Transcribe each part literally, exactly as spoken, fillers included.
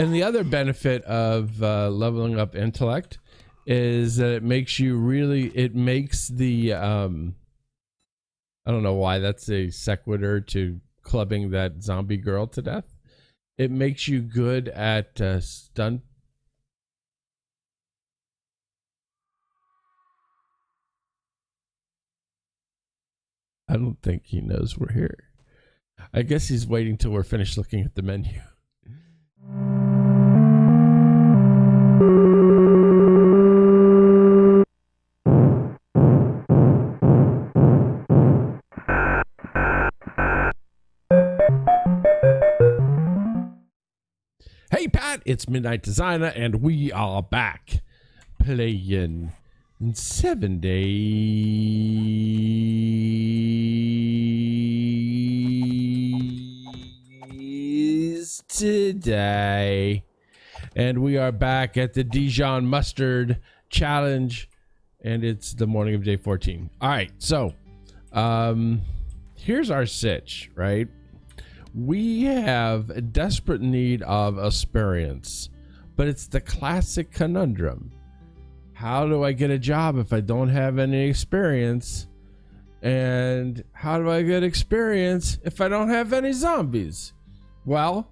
And the other benefit of uh, leveling up intellect is that it makes you really, it makes the, um, I don't know why that's a sequitur to clubbing that zombie girl to death. It makes you good at uh, stunt. I don't think he knows we're here. I guess he's waiting till we're finished looking at the menu. Hey Pat, it's Midnight Designer and we are back playing seven days today, and we are back at the Dishong Mustard Challenge, and it's the morning of day fourteen. All right, so um, here's our sitch, right? We have a desperate need of experience, but it's the classic conundrum. How do I get a job if I don't have any experience? And how do I get experience if I don't have any zombies? Well,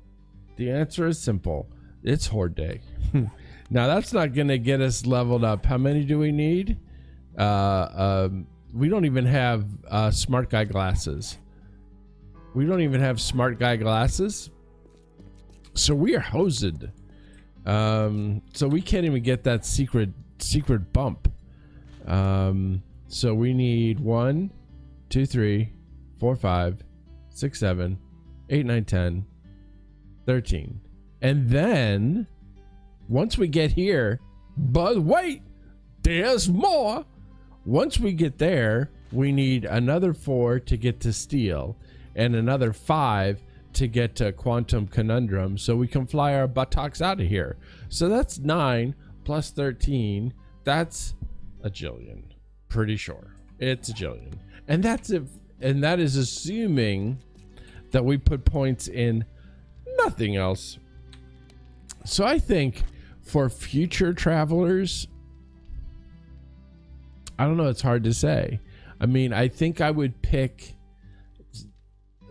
the answer is simple. It's Horde Day. Now that's not going to get us leveled up. How many do we need? Uh, um, we don't even have uh, smart guy glasses. We don't even have smart guy glasses, so we are hosed. Um, so we can't even get that secret secret bump. Um, so we need one, two, three, four, five, six, seven, eight, nine, ten, thirteen, and then once we get here, but wait, there's more. Once we get there, we need another four to get to Steel. And another five to get to Quantum Conundrum, so we can fly our buttocks out of here. So that's nine plus thirteen. That's a jillion. Pretty sure it's a jillion. And that's if, and that is assuming that we put points in nothing else. So I think for future travelers, I don't know. It's hard to say. I mean, I think I would pick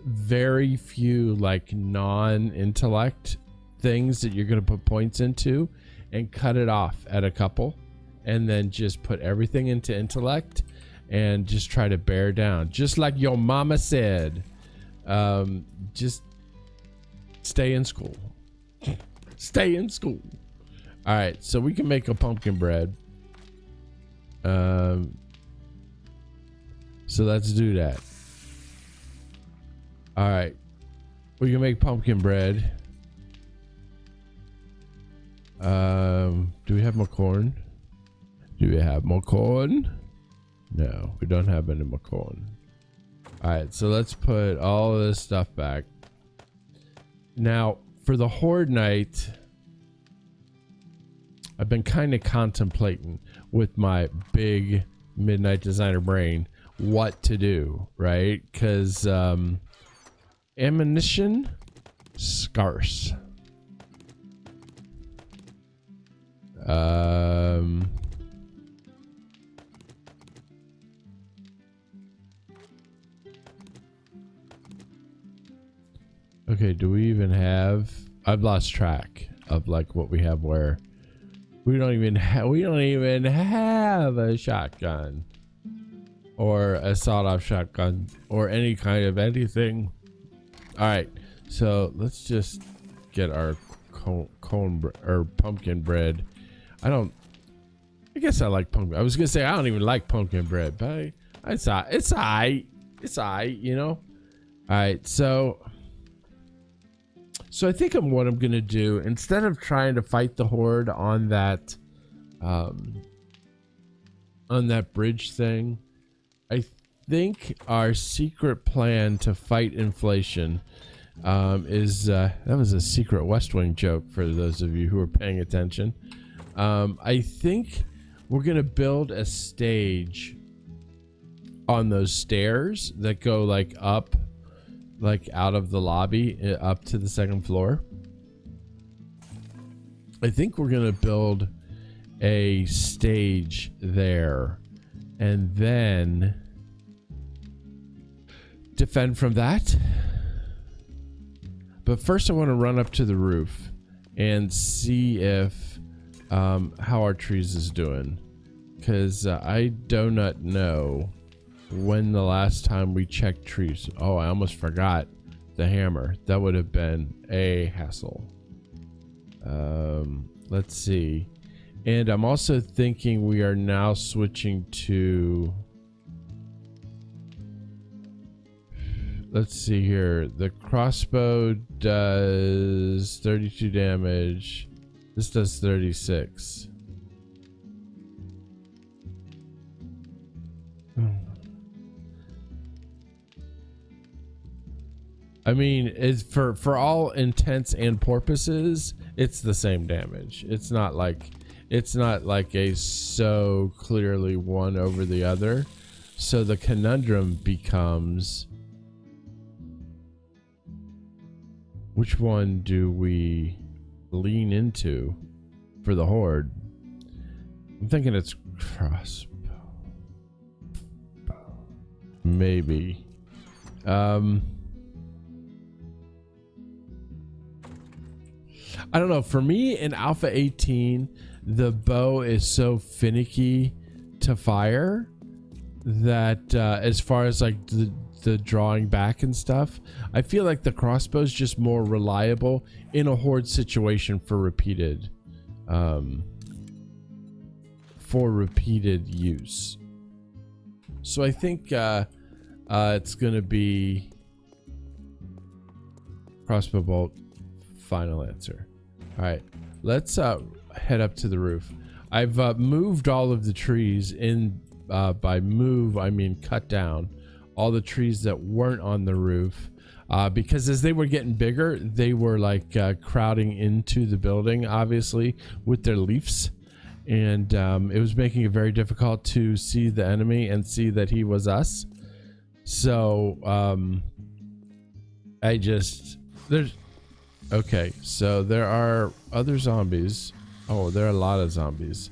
very few like non-intellect things that you're going to put points into and cut it off at a couple, and then just put everything into intellect and just try to bear down, just like your mama said. Um just stay in school. Stay in school. All right, so we can make a pumpkin bread, um so let's do that. All right, we can make pumpkin bread. Um, do we have more corn? Do we have more corn? No, we don't have any more corn. All right, so let's put all of this stuff back. Now, for the Horde Night, I've been kind of contemplating with my big Midnight Designer brain what to do, right? Because, um... ammunition scarce. Um, okay, do we even have? I've lost track of like what we have where. We don't even have. We don't even have a shotgun, or a sawed-off shotgun, or any kind of anything. All right, so let's just get our cone, cone or pumpkin bread. I don't. I guess I like pumpkin. I was gonna say I don't even like pumpkin bread, but I, it's I, it's I, it's I. You know. All right, so. So I think I'm what I'm gonna do instead of trying to fight the Horde on that, um, on that bridge thing, I think our secret plan to fight inflation um, is uh, that was a secret West Wing joke for those of you who are paying attention. Um, I think we're gonna build a stage on those stairs that go like up, like out of the lobby uh, up to the second floor, I think we're gonna build a stage there and then defend from that. But first I want to run up to the roof and see if um, how our trees is doing, because uh, I do not know when the last time we checked trees. Oh, I almost forgot the hammer. That would have been a hassle. Um, let's see. And I'm also thinking we are now switching to, let's see here. The crossbow does thirty-two damage. This does thirty-six. I mean, it's for, for all intents and purposes, it's the same damage. It's not like, it's not like a so clearly one over the other. So the conundrum becomes, which one do we lean into for the Horde? I'm thinking it's crossbow. Maybe. Um... I don't know. For me in Alpha eighteen, the bow is so finicky to fire that uh, as far as like the, the drawing back and stuff, I feel like the crossbow is just more reliable in a Horde situation for repeated um, for repeated use. So I think uh, uh, it's gonna be crossbow bolt, final answer. All right, let's uh, head up to the roof. I've uh, moved all of the trees in. Uh, by move, I mean cut down all the trees that weren't on the roof, uh, because as they were getting bigger, they were like uh, crowding into the building, obviously, with their leaves. And um, it was making it very difficult to see the enemy and see that he was us. So um, I just... there's... okay, so there are other zombies. Oh, there are a lot of zombies.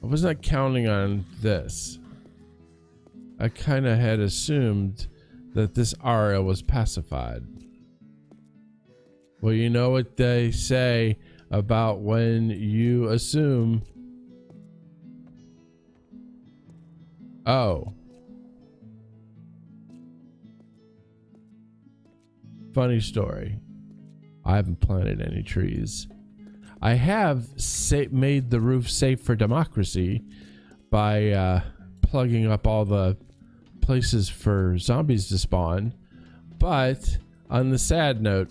I was not counting on this. I kind of had assumed that this area was pacified. Well, you know what they say about when you assume. Oh. Funny story. I haven't planted any trees. I have sa- made the roof safe for democracy by uh, plugging up all the places for zombies to spawn. But on the sad note,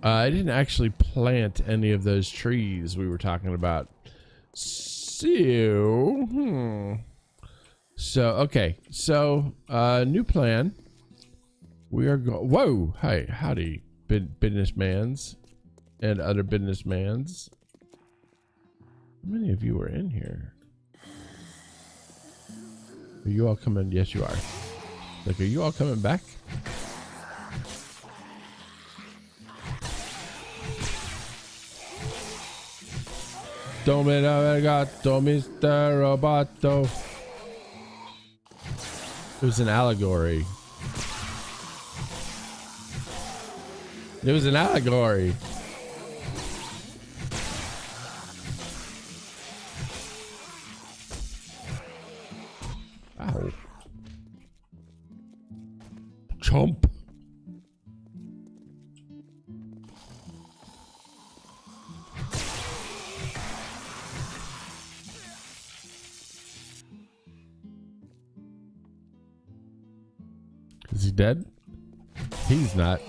uh, I didn't actually plant any of those trees we were talking about. So, hmm. so okay. So uh, new plan. We are going. Whoa! Hi, howdy. Businessmans and other businessmans. How many of you are in here? Are you all coming? Yes, you are. Like, are you all coming back? Domina Vergato, Mister Roboto. It was an allegory. It was an allegory. Ow. Chomp. Is he dead? He's not.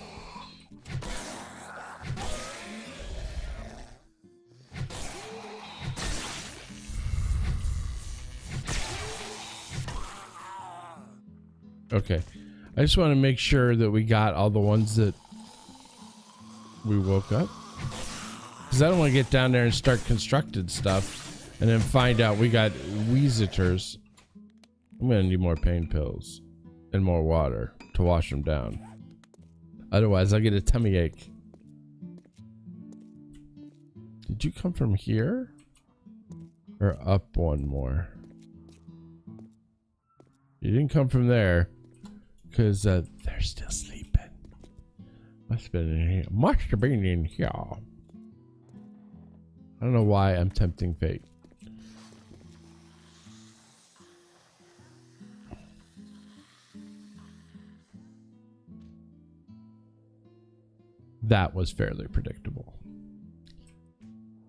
Okay, I just want to make sure that we got all the ones that we woke up, because I don't want to get down there and start constructed stuff and then find out we got wheeziters. I'm going to need more pain pills and more water to wash them down. Otherwise, I'll get a tummy ache. Did you come from here? Or up one more? You didn't come from there. Because uh, they're still sleeping. Must have been in here. Must have been in here. I don't know why I'm tempting fate. That was fairly predictable.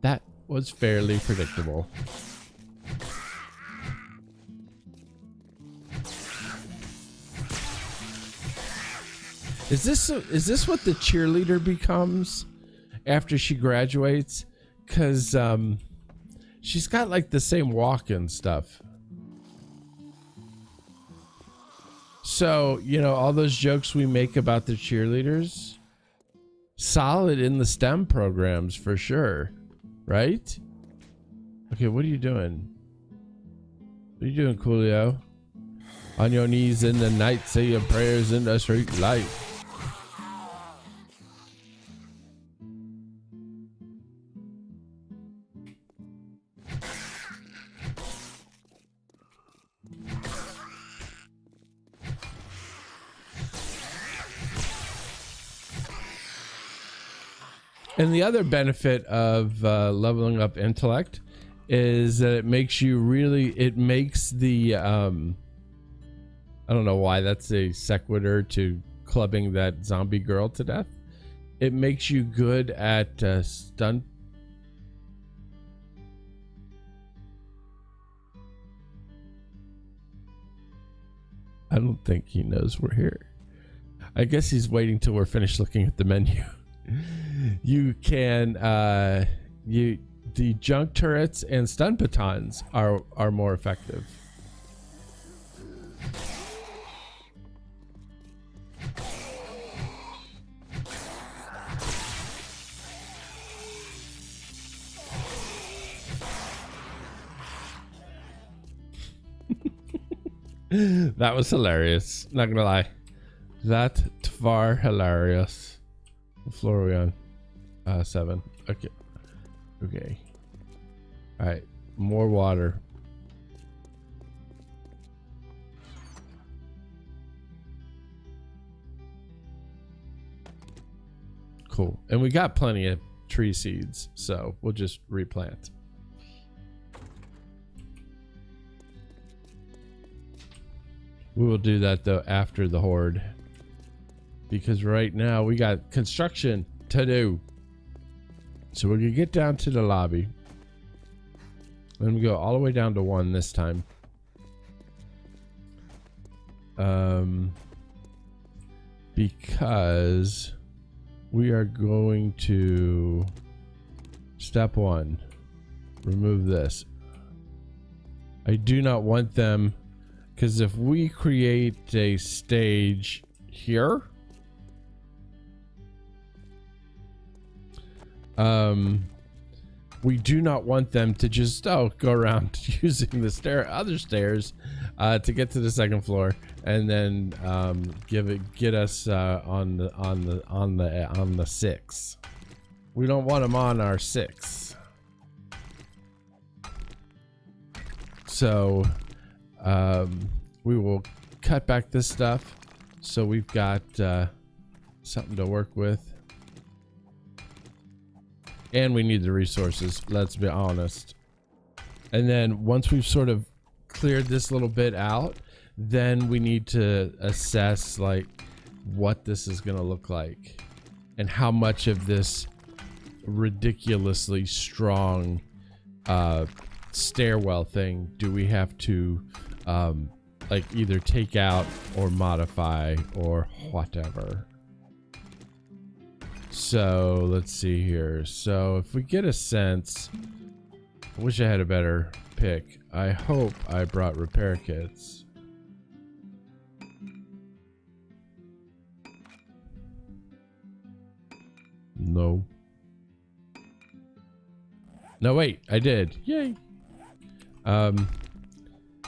That was fairly predictable. Is this is this what the cheerleader becomes after she graduates? Because um, she's got like the same walk and stuff. So, you know, all those jokes we make about the cheerleaders, solid in the STEM programs for sure, right? Okay, what are you doing? What are you doing, Coolio? On your knees in the night, say your prayers in the street light. And the other benefit of uh, leveling up intellect is that it makes you really, it makes the, um, I don't know why that's a sequitur to clubbing that zombie girl to death. It makes you good at uh, stun. I don't think he knows we're here. I guess he's waiting till we're finished looking at the menu. You can uh you the junk turrets and stun batons are are more effective. That was hilarious, not gonna lie. That tvar hilarious. What floor are we on? Uh, seven. Okay. Okay. All right. More water. Cool. And we got plenty of tree seeds, so we'll just replant. We will do that though after the horde. Because right now we got construction to do. So we're gonna get down to the lobby. Let me go all the way down to one this time. Um, because we are going to step one, remove this. I do not want them, because if we create a stage here, Um, we do not want them to just oh go around using the stair, other stairs, uh, to get to the second floor, and then um, give it get us uh, on the on the on the on the six. We don't want them on our six. So um, we will cut back this stuff, so we've got uh, something to work with. And we need the resources, let's be honest. And then once we've sort of cleared this little bit out, then we need to assess like what this is going to look like and how much of this ridiculously strong uh, stairwell thing do we have to um, like either take out or modify or whatever. So let's see here. So if we get a sense, I wish I had a better pick. I hope I brought repair kits. No. No, wait, I did. Yay. Um,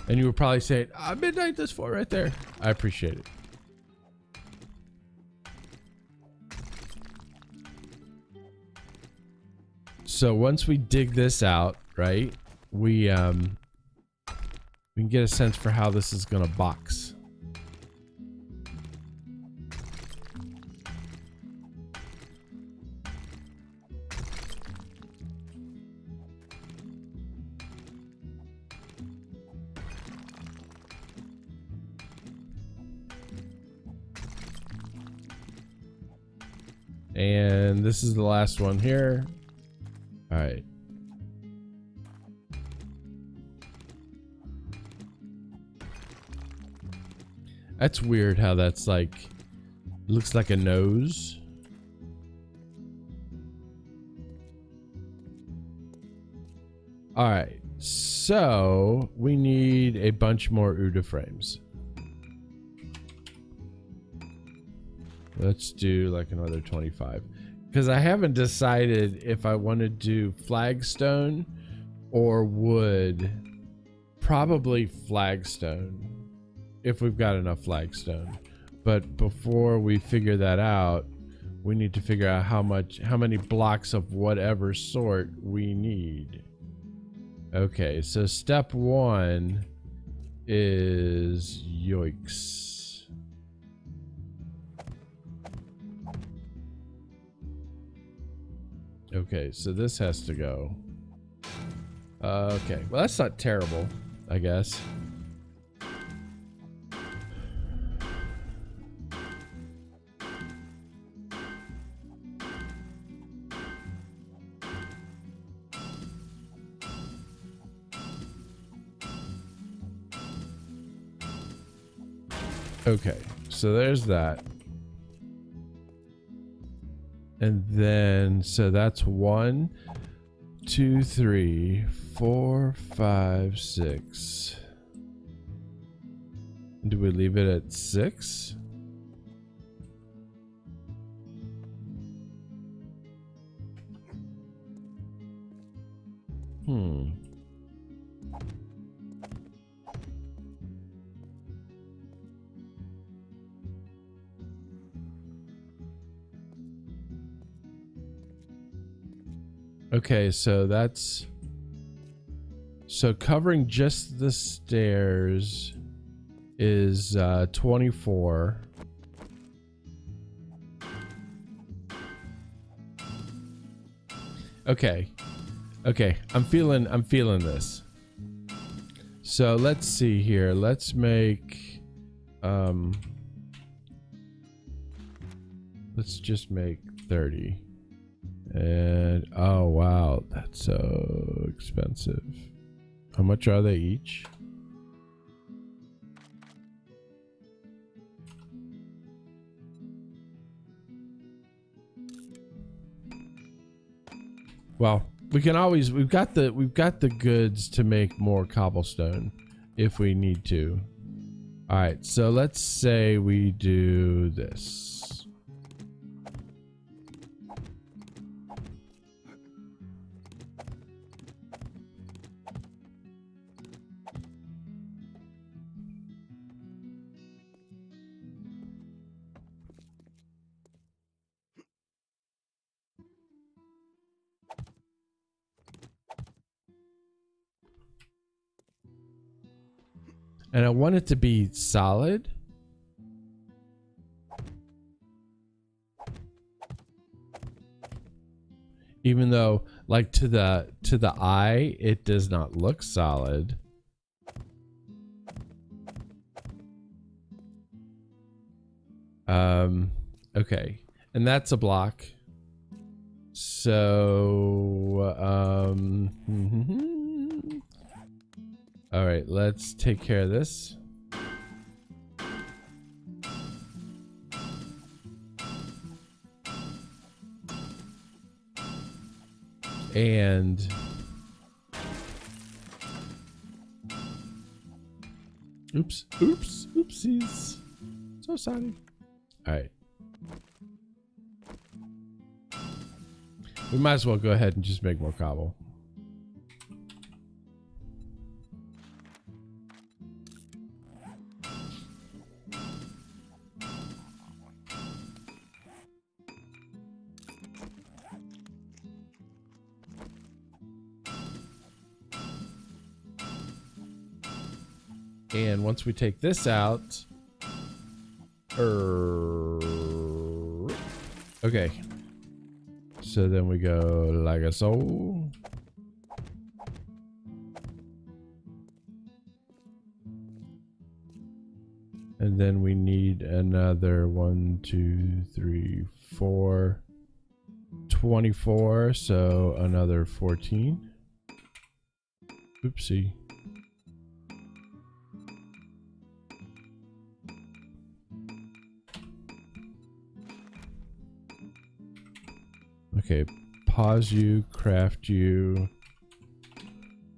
and you were probably saying, ah, midnight this far right there. I appreciate it. So once we dig this out, right, we um we can get a sense for how this is gonna box. And this is the last one here. All right. That's weird how that's like, looks like a nose. All right. So we need a bunch more Uda frames. Let's do like another twenty-five, because I haven't decided if I want to do flagstone or wood. Probably flagstone if we've got enough flagstone. But before we figure that out, we need to figure out how much, how many blocks of whatever sort we need. Okay, so step one is yoiks. Okay, so this has to go. Uh, okay, well that's not terrible, I guess. Okay, so there's that. And then, so that's one, two, three, four, five, six. Do we leave it at six? Hmm. Okay, so that's, so covering just the stairs is uh, twenty-four. Okay, okay, I'm feeling, I'm feeling this. So let's see here. Let's make, um, let's just make thirty. And oh wow, that's so expensive. How much are they each? Well, we can always, we've got the we've got the goods to make more cobblestone if we need to. All right, so let's say we do this. And I want it to be solid. Even though, like to the to the eye, it does not look solid. Um, okay. And that's a block. So, um all right, let's take care of this. And oops, oops, oopsies. So sorry. All right. We might as well go ahead and just make more cobble. And once we take this out, er, okay. So then we go like so. And then we need another one, two, three, four, twenty-four. So another fourteen. Oopsie. Okay, pause you, craft you,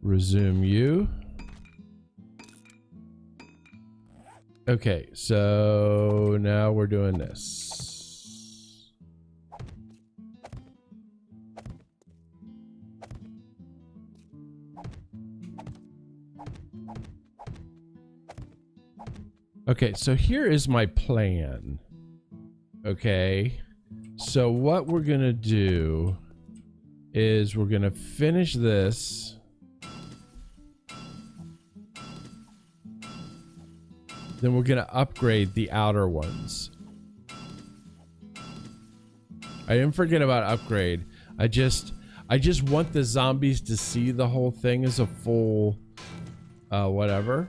resume you. Okay, so now we're doing this. Okay, so here is my plan. Okay. So what we're gonna do is we're gonna finish this. Then we're gonna upgrade the outer ones. I didn't forget about upgrade. I just, I just want the zombies to see the whole thing as a full, uh, whatever.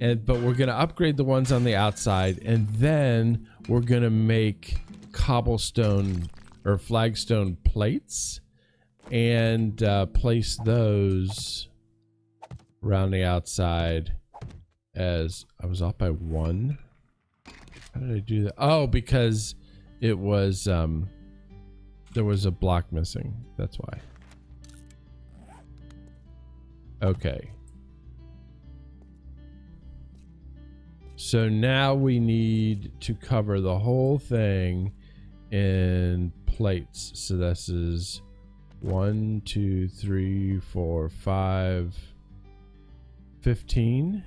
And, but we're gonna upgrade the ones on the outside, and then we're gonna make cobblestone or flagstone plates and uh, place those around the outside. As I was off by one. How did I do that? Oh, because it was um there was a block missing, that's why. Okay, so now we need to cover the whole thing in plates. So this is one, two, three, four, five, fifteen.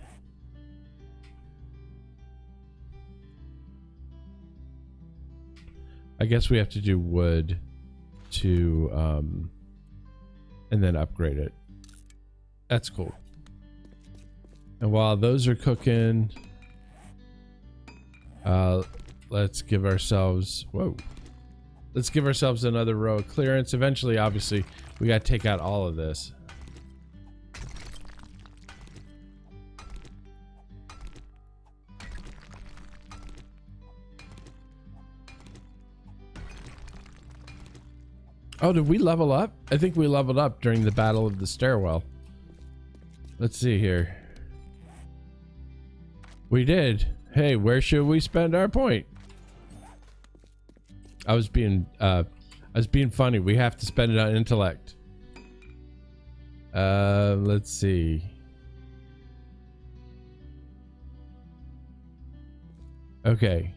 I guess we have to do wood to, um, and then upgrade it. That's cool. And while those are cooking, uh, let's give ourselves, whoa, let's give ourselves another row of clearance. Eventually, obviously, we got to take out all of this. Oh, did we level up? I think we leveled up during the battle of the stairwell. Let's see here. We did. Hey, where should we spend our point? I was being, uh, I was being funny. We have to spend it on intellect. Uh, let's see. Okay.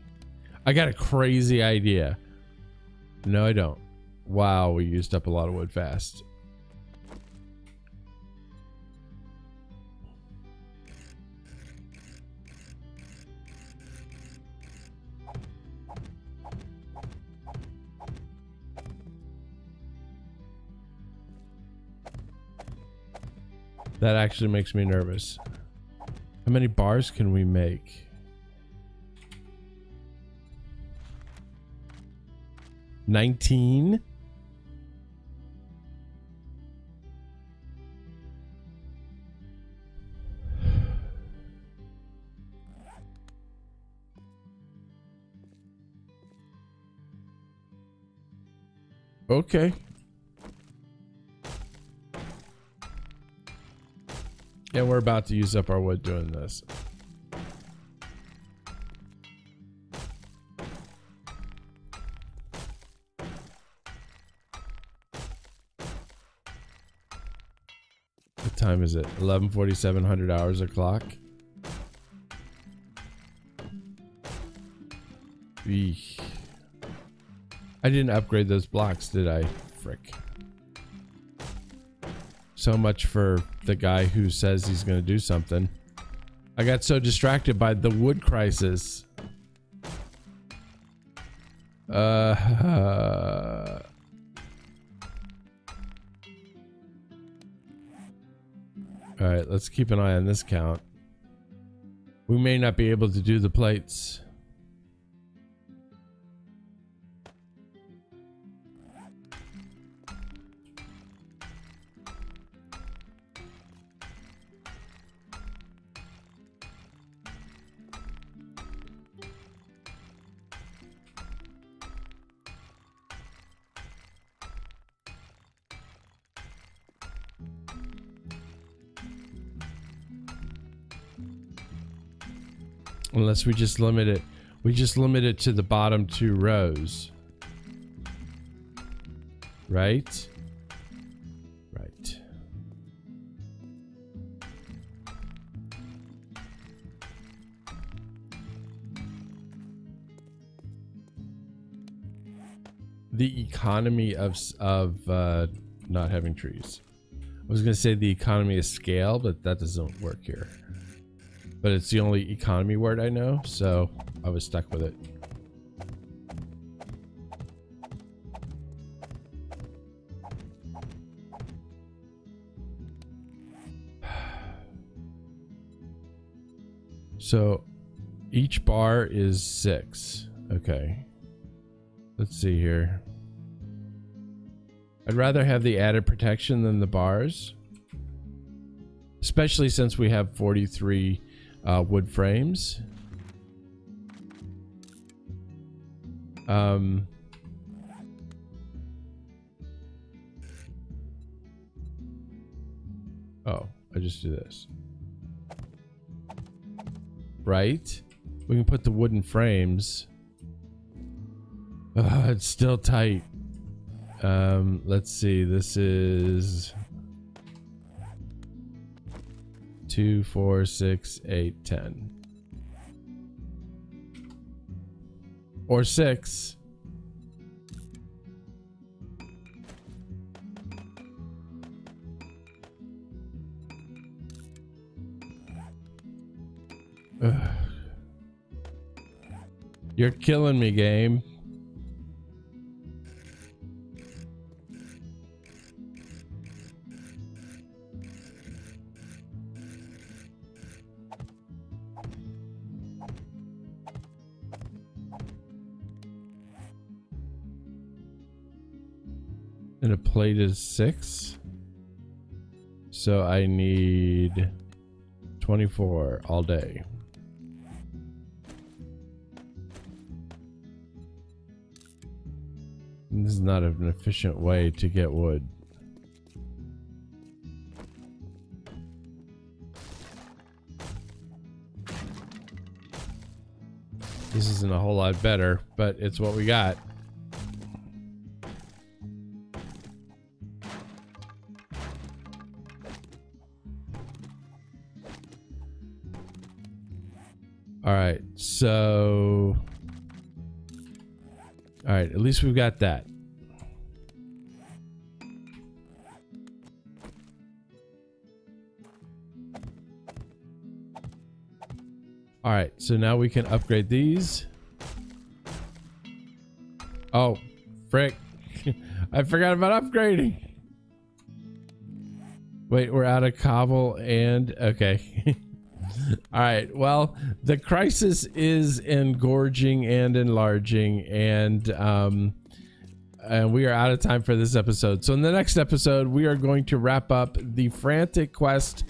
I got a crazy idea. No, I don't. Wow, we used up a lot of wood fast. That actually makes me nervous. How many bars can we make? nineteen? Okay. And we're about to use up our wood doing this. What time is it? eleven forty-seven, one hundred hours o'clock. Eesh. I didn't upgrade those blocks, did I? Frick. So much for the guy who says he's going to do something. I got so distracted by the wood crisis. Uh, uh all right, let's keep an eye on this count. We may not be able to do the plates. Unless we just limit it. We just limit it to the bottom two rows. Right? Right. The economy of, of uh, not having trees. I was going to say the economy of scale, but that doesn't work here. But it's the only economy word I know, so I was stuck with it. So each bar is six. Okay. Let's see here. I'd rather have the added protection than the bars, especially since we have forty-three... Uh, wood frames. Um, oh, I just do this. Right? We can put the wooden frames. Uh, it's still tight. Um, let's see. This is... Two, four, six, eight, ten. Or six. Ugh. You're killing me, game. And a plate is six. So I need twenty-four all day. And this is not an efficient way to get wood. This isn't a whole lot better, but it's what we got. Alright, so... Alright, at least we've got that. Alright, so now we can upgrade these. Oh, frick. I forgot about upgrading. Wait, we're out of cobble and... Okay. All right, well, the crisis is engorging and enlarging, and um and we are out of time for this episode. So in the next episode, we are going to wrap up the frantic quest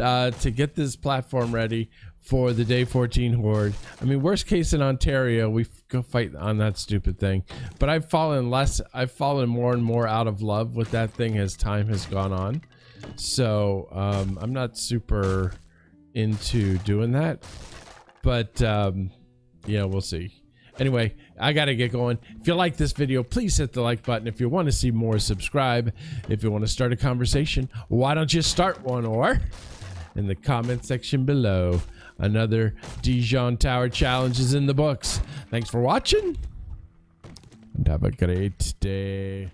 uh to get this platform ready for the day fourteen horde. I mean, worst case in Ontario, we go fight on that stupid thing, but I've fallen less I've fallen more and more out of love with that thing as time has gone on. So um I'm not super into doing that, but um yeah, we'll see. Anyway, I gotta get going. If you like this video, please hit the like button. If you want to see more, subscribe. If you want to start a conversation, why don't you start one? Or in the comment section below, another Dishong Tower Challenge is in the books. Thanks for watching and have a great day.